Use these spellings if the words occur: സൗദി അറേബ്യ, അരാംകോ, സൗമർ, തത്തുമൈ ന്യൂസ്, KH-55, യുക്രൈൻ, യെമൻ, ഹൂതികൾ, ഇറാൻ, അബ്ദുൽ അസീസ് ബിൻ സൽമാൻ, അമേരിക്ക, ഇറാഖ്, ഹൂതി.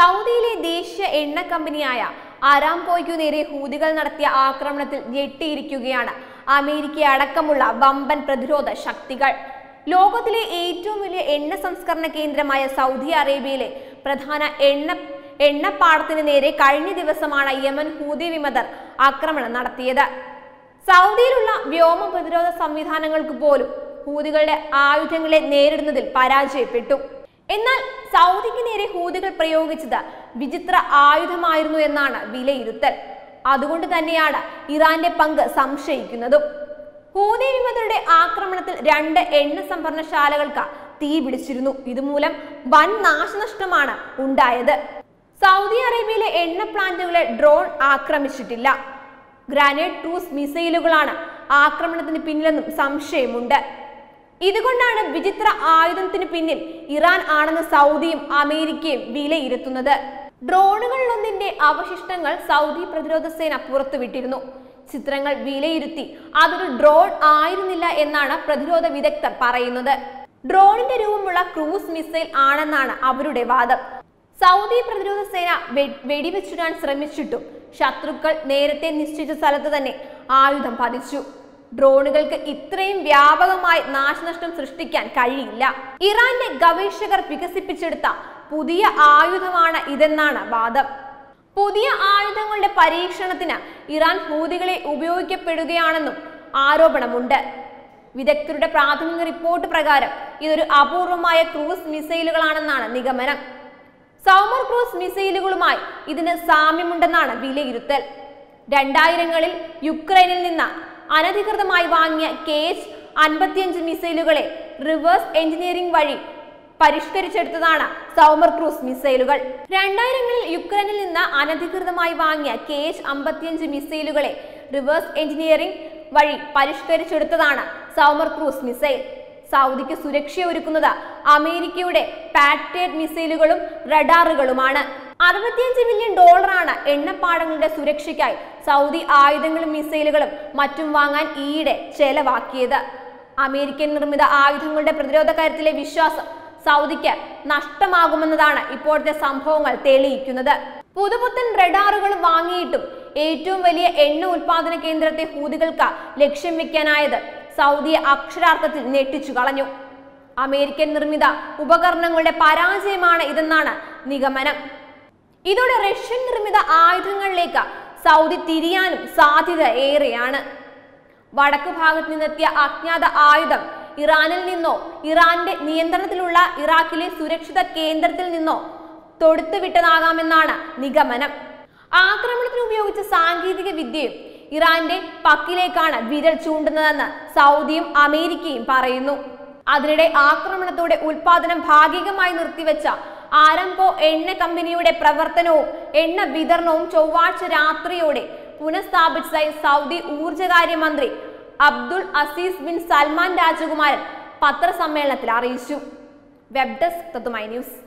സൗദിയിലെ ദേശീയ എണ്ണ കമ്പനിയായ അരാംകോയ്ക്കു നേരെ ഹൂതികൾ നടത്തിയ ആക്രമണത്തിൽ ഞെട്ടിയിരിക്കുകയാണ് അമേരിക്ക അടക്കമുള്ള വമ്പൻ പ്രതിരോധ ശക്തികൾ. ലോകത്തിലെ ഏറ്റവും വലിയ എണ്ണ സംസ്കരണ കേന്ദ്രമായ സൗദി അറേബ്യയിലെ പ്രധാന എണ്ണപ്പാടത്തിന് നേരെ കഴിഞ്ഞ ദിവസമാണ് യെമൻ ഹൂതി വിമതർ ആക്രമണം നടത്തിയത്. സൗദിയിലുള്ള വ്യോമ പ്രതിരോധ സംവിധാനങ്ങൾക്ക് പോലും ഹൂതികളുടെ ആയുധങ്ങളെ നേരിടുന്നതിൽ പരാജയപ്പെട്ടു. എന്നാൽ സൗദിക്ക് നേരെ ഹൂതികൾ പ്രയോഗിച്ചത് വിചിത്ര ആയുധമായിരുന്നു എന്നാണ് വിലയിരുത്തൽ. അതുകൊണ്ട് തന്നെയാണ് ഇറാന്റെ പങ്ക് സംശയിക്കുന്നതും. ഹൂതി വിമതരുടെ ആക്രമണത്തിൽ 2 എണ്ണ സംഭരണശാലകൾക്ക് തീ പിടിച്ചിരുന്നു. ഇതുമൂലം വൻ നാശനഷ്ടമാണ് ഉണ്ടായത്. സൗദി അറേബ്യയിലെ എണ്ണ പ്ലാന്റുകളെ ഡ്രോൺ ആക്രമിച്ചിട്ടില്ല. ഗ്രാനൈറ്റ് ക്രൂസ് മിസൈലുകളാണ് ആക്രമണത്തിന് പിന്നിലെന്നും സംശയമുണ്ട്. ഇതുകൊണ്ടാണ് വിചിത്ര ആയുധത്തിന് പിന്നിൽ ഇറാൻ ആണെന്ന് സൗദിയും അമേരിക്കയും വിലയിരുത്തുന്നത്. ഡ്രോണുകളിലൊന്നിന്റെ അവശിഷ്ടങ്ങൾ സൗദി പ്രതിരോധ സേന പുറത്തുവിട്ടിരുന്നു. ചിത്രങ്ങൾ വിലയിരുത്തി അതൊരു ഡ്രോൺ ആയിരുന്നില്ല എന്നാണ് പ്രതിരോധ വിദഗ്ധർ പറയുന്നത്. ഡ്രോണിന്റെ രൂപമുള്ള ക്രൂസ് മിസൈൽ ആണെന്നാണ് അവരുടെ വാദം. സൗദി പ്രതിരോധ സേന വെടിവെച്ചിടാൻ ശ്രമിച്ചിട്ടും ശത്രുക്കൾ നേരത്തെ നിശ്ചയിച്ച സ്ഥലത്ത് തന്നെ ആയുധം പതിച്ചു. ഡ്രോണുകൾക്ക് ഇത്രയും വ്യാപകമായി നാശനഷ്ടം സൃഷ്ടിക്കാൻ കഴിയില്ല. ഇറാന്റെ ഗവേഷകർ വികസിപ്പിച്ചെടുത്ത പുതിയ ആയുധമാണ് ഇതെന്നാണ് വാദം. പുതിയ ആയുധങ്ങളുടെ പരീക്ഷണത്തിന് ഇറാൻ ഹൂതികളെ ഉപയോഗിക്കപ്പെടുകയാണെന്നും ആരോപണമുണ്ട്. വിദഗ്ധരുടെ പ്രാഥമിക റിപ്പോർട്ട് പ്രകാരം ഇതൊരു അപൂർവമായ ക്രൂസ് മിസൈലുകളാണെന്നാണ് നിഗമനം. സൗമർ ക്രൂസ് മിസൈലുകളുമായി ഇതിന് സാമ്യമുണ്ടെന്നാണ് വിലയിരുത്തൽ. 2000-കളിൽ യുക്രൈനിൽ നിന്ന് അനധികൃതമായി വാങ്ങിയ KH-55 മിസൈലുകളെ റിവേഴ്സ് എഞ്ചിനീയറിംഗ് വഴി പരിഷ്കരിച്ചെടുത്തതാണ് സൗമർ ക്രൂസ് മിസൈലുകൾ. 2000-കളിൽ യുക്രൈനിൽ നിന്ന് അനധികൃതമായി വാങ്ങിയ KH-55 മിസൈലുകളെ റിവേഴ്സ് എഞ്ചിനീയറിംഗ് വഴി പരിഷ്കരിച്ചെടുത്തതാണ് സൗമർ ക്രൂസ് മിസൈൽ. സൗദിക്ക് സുരക്ഷയൊരുക്കുന്നത് അമേരിക്കയുടെ പാട്രിയറ്റ് മിസൈലുകളും റഡാറുകളുമാണ്. $65 ബില്യൺ എണ്ണപ്പാടങ്ങളുടെ സുരക്ഷയ്ക്കായി സൗദി ആയുധങ്ങളും മിസൈലുകളും മറ്റും വാങ്ങാൻ ഈയിടെ ചെലവാക്കിയത്. അമേരിക്കൻ നിർമ്മിത ആയുധങ്ങളുടെ പ്രതിരോധ കാര്യത്തിലെ വിശ്വാസം സൗദിക്ക് നഷ്ടമാകുമെന്നതാണ് ഇപ്പോഴത്തെ സംഭവങ്ങൾ തെളിയിക്കുന്നത്. പുതുപുത്തൻ റഡാറുകൾ വാങ്ങിയിട്ടും ഏറ്റവും വലിയ എണ്ണ ഉൽപാദന കേന്ദ്രത്തെ ഹൂതികൾക്ക് ലക്ഷ്യം വെക്കാനായത് സൗദിയെ അക്ഷരാർത്ഥത്തിൽ ഞെട്ടിച്ചു കളഞ്ഞു. അമേരിക്കൻ നിർമ്മിത ഉപകരണങ്ങളുടെ പരാജയമാണ് ഇതെന്നാണ് നിഗമനം. ഇതോടെ റഷ്യൻ നിർമ്മിത ആയുധങ്ങളിലേക്ക് സൗദി തിരിയാനും സാധ്യത ഏറെയാണ്. വടക്കു ഭാഗത്ത് നിന്നെത്തിയ അജ്ഞാത ആയുധം ഇറാനിൽ നിന്നോ ഇറാന്റെ നിയന്ത്രണത്തിലുള്ള ഇറാഖിലെ സുരക്ഷിത കേന്ദ്രത്തിൽ നിന്നോ തൊടുത്തുവിട്ടതാകാമെന്നാണ് നിഗമനം. ആക്രമണത്തിന് ഉപയോഗിച്ച സാങ്കേതിക വിദ്യയും ഇറാന്റെ പക്കിലേക്കാണ് വിരൽ ചൂണ്ടുന്നതെന്ന് സൗദിയും അമേരിക്കയും പറയുന്നു. അതിനിടെ ആക്രമണത്തോടെ ഉൽപാദനം ഭാഗികമായി നിർത്തിവെച്ച അരാംകോ എണ്ണ കമ്പനിയുടെ പ്രവർത്തനവും എണ്ണ വിതരണവും ചൊവ്വാഴ്ച രാത്രിയോടെ പുനഃസ്ഥാപിച്ചതായി സൗദി ഊർജകാര്യമന്ത്രി അബ്ദുൽ അസീസ് ബിൻ സൽമാൻ രാജകുമാരൻ പത്രസമ്മേളനത്തിൽ അറിയിച്ചു. വെബ് ഡെസ്ക് തത്തുമൈ ന്യൂസ്.